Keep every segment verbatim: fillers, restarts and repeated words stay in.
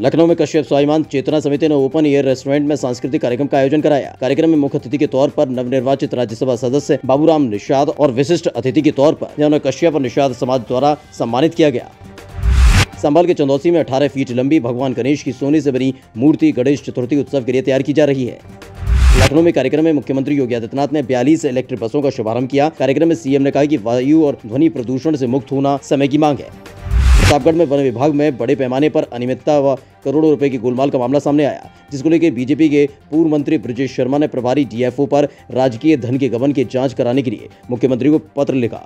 लखनऊ में कश्यप स्वाभिमान चेतना समिति ने ओपन एयर रेस्टोरेंट में सांस्कृतिक कार्यक्रम का आयोजन कराया। कार्यक्रम में मुख्य अतिथि के तौर पर नवनिर्वाचित राज्यसभा सदस्य बाबूराम निषाद और विशिष्ट अतिथि के तौर पर जिन्होंने कश्यप और निषाद समाज द्वारा सम्मानित किया गया। संभल के चंदौसी में अठारह फीट लंबी भगवान गणेश की सोने से बनी मूर्ति गणेश चतुर्थी उत्सव के लिए तैयार की जा रही है। लखनऊ में कार्यक्रम में मुख्यमंत्री योगी आदित्यनाथ ने बयालीस इलेक्ट्रिक बसों का शुभारंभ किया। कार्यक्रम में सीएम ने कहा कि वायु और ध्वनि प्रदूषण से मुक्त होना समय की मांग है। प्रतापगढ़ में वन विभाग में बड़े पैमाने पर अनियमितता व करोड़ों रुपए की गोलमाल का मामला सामने आया, जिसको लेकर बीजेपी के पूर्व मंत्री ब्रिजेश शर्मा ने प्रभारी डी एफ ओ पर राजकीय धन के गबन की जाँच कराने के लिए मुख्यमंत्री को पत्र लिखा।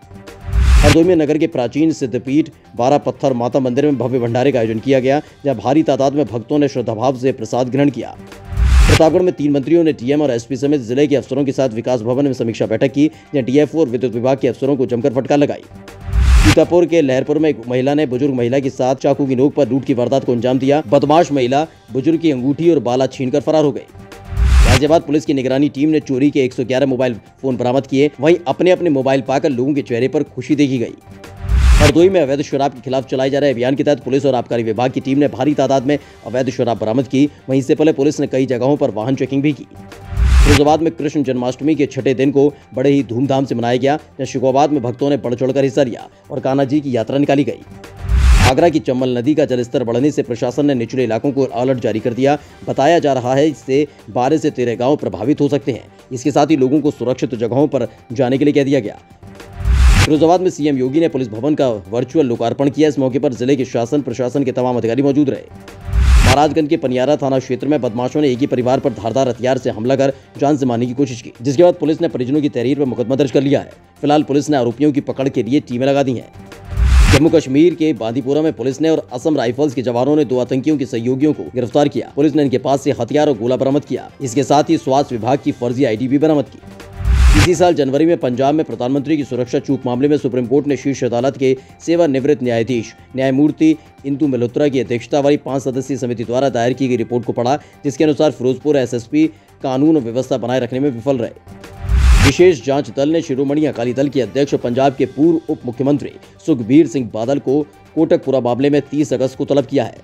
हरदोई में नगर के प्राचीन सिद्धपीठ बारह पत्थर माता मंदिर में भव्य भंडारे का आयोजन किया गया, जहां भारी तादाद में भक्तों ने श्रद्धाभाव से प्रसाद ग्रहण किया। प्रतापगढ़ में तीन मंत्रियों ने डी एम और एस पी समेत जिले के अफसरों के साथ विकास भवन में समीक्षा बैठक की, जहां डी एफ ओ और विद्युत विभाग के अफसरों को जमकर फटकार लगाई। सीतापुर के लहरपुर में एक महिला ने बुजुर्ग महिला के साथ चाकू की नोक पर लूट की वारदात को अंजाम दिया। बदमाश महिला बुजुर्ग की अंगूठी और बाला छीनकर फरार हो गई। गाजियाबाद पुलिस की निगरानी टीम ने चोरी के एक सौ ग्यारह मोबाइल फोन बरामद किए। वहीं अपने अपने मोबाइल पाकर लोगों के चेहरे पर खुशी देखी गई। हरदोई में अवैध शराब के खिलाफ चलाए जा रहे अभियान के तहत पुलिस और आबकारी विभाग की टीम ने भारी तादाद में अवैध शराब बरामद की। वहीं इससे पहले पुलिस ने कई जगहों पर वाहन चेकिंग भी की। फिरोजाबाद में कृष्ण जन्माष्टमी के छठे दिन को बड़े ही धूमधाम से मनाया गया, जहाँ शिकोबाद में भक्तों ने बढ़ चढ़कर हिस्सा लिया और कान्हा जी की यात्रा निकाली गई। आगरा की चंबल नदी का जलस्तर बढ़ने से प्रशासन ने निचले इलाकों को अलर्ट जारी कर दिया। बताया जा रहा है इससे बारह से तेरह गांव प्रभावित हो सकते हैं। इसके साथ ही लोगों को सुरक्षित जगहों पर जाने के लिए कह दिया गया। फिरोजाबाद में सीएम योगी ने पुलिस भवन का वर्चुअल लोकार्पण किया। इस मौके पर जिले के शासन प्रशासन के तमाम अधिकारी मौजूद रहे। महाराजगंज के पनियारा थाना क्षेत्र में बदमाशों ने एक ही परिवार पर धारदार हथियार से हमला कर जान से मारने की कोशिश की, जिसके बाद पुलिस ने परिजनों की तहरीर पर मुकदमा दर्ज कर लिया है। फिलहाल पुलिस ने आरोपियों की पकड़ के लिए टीमें लगा दी हैं। जम्मू कश्मीर के बांदीपोरा में पुलिस ने और असम राइफल्स के जवानों ने दो आतंकियों के सहयोगियों को गिरफ्तार किया। पुलिस ने इनके पास से हथियार और गोला बरामद किया। इसके साथ ही स्वास्थ्य विभाग की फर्जी आई डी भी बरामद की। इसी साल जनवरी में पंजाब में प्रधानमंत्री की सुरक्षा चूक मामले में सुप्रीम कोर्ट ने शीर्ष अदालत के सेवानिवृत्त न्यायाधीश न्यायमूर्ति इंदु मल्होत्रा की अध्यक्षता वाली पांच सदस्यीय समिति द्वारा दायर की गई रिपोर्ट को पढ़ा, जिसके अनुसार फिरोजपुर एस एस पी कानून और व्यवस्था बनाए रखने में विफल रहे। विशेष जांच दल ने शिरोमणि अकाली दल के अध्यक्ष और पंजाब के पूर्व उप मुख्यमंत्री सुखबीर सिंह बादल को कोटकपुरा मामले में तीस अगस्त को तलब किया है।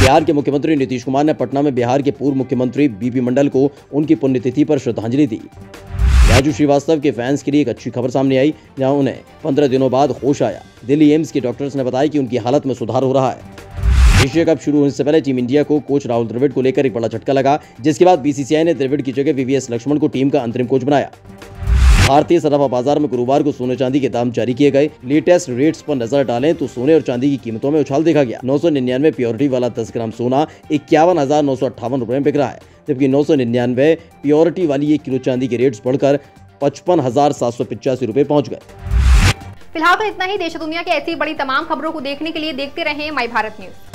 बिहार के मुख्यमंत्री नीतीश कुमार ने पटना में बिहार के पूर्व मुख्यमंत्री बी पी मंडल को उनकी पुण्यतिथि पर श्रद्धांजलि दी। राजू श्रीवास्तव के फैंस के लिए एक अच्छी खबर सामने आई, जहाँ उन्हें पंद्रह दिनों बाद होश आया। दिल्ली एम्स के डॉक्टर्स ने बताया कि उनकी हालत में सुधार हो रहा है। एशिया कप शुरू होने से पहले टीम इंडिया को कोच राहुल द्रविड़ को लेकर एक बड़ा झटका लगा, जिसके बाद बीसीसीआई ने द्रविड़ की जगह वी वी एस लक्ष्मण को टीम का अंतरिम कोच बनाया। भारतीय सराफा बाजार में गुरुवार को सोने चांदी के दाम जारी किए गए। लेटेस्ट रेट्स पर नजर डालें तो सोने और चांदी की कीमतों में उछाल देखा गया। नौ सौ निन्यानवे प्योरिटी वाला दस ग्राम सोना इक्यावन हजार नौ सौ अट्ठावन रुपये में बिक रहा है, जबकि नौ सौ निन्यानवे प्योरिटी वाली एक किलो चांदी के रेट्स बढ़कर पचपन हजार सात सौ पिचासी रुपये पहुँच गए। फिलहाल इतना ही। देश दुनिया की ऐसी बड़ी तमाम खबरों को देखने के लिए देखते रहे माई भारत न्यूज।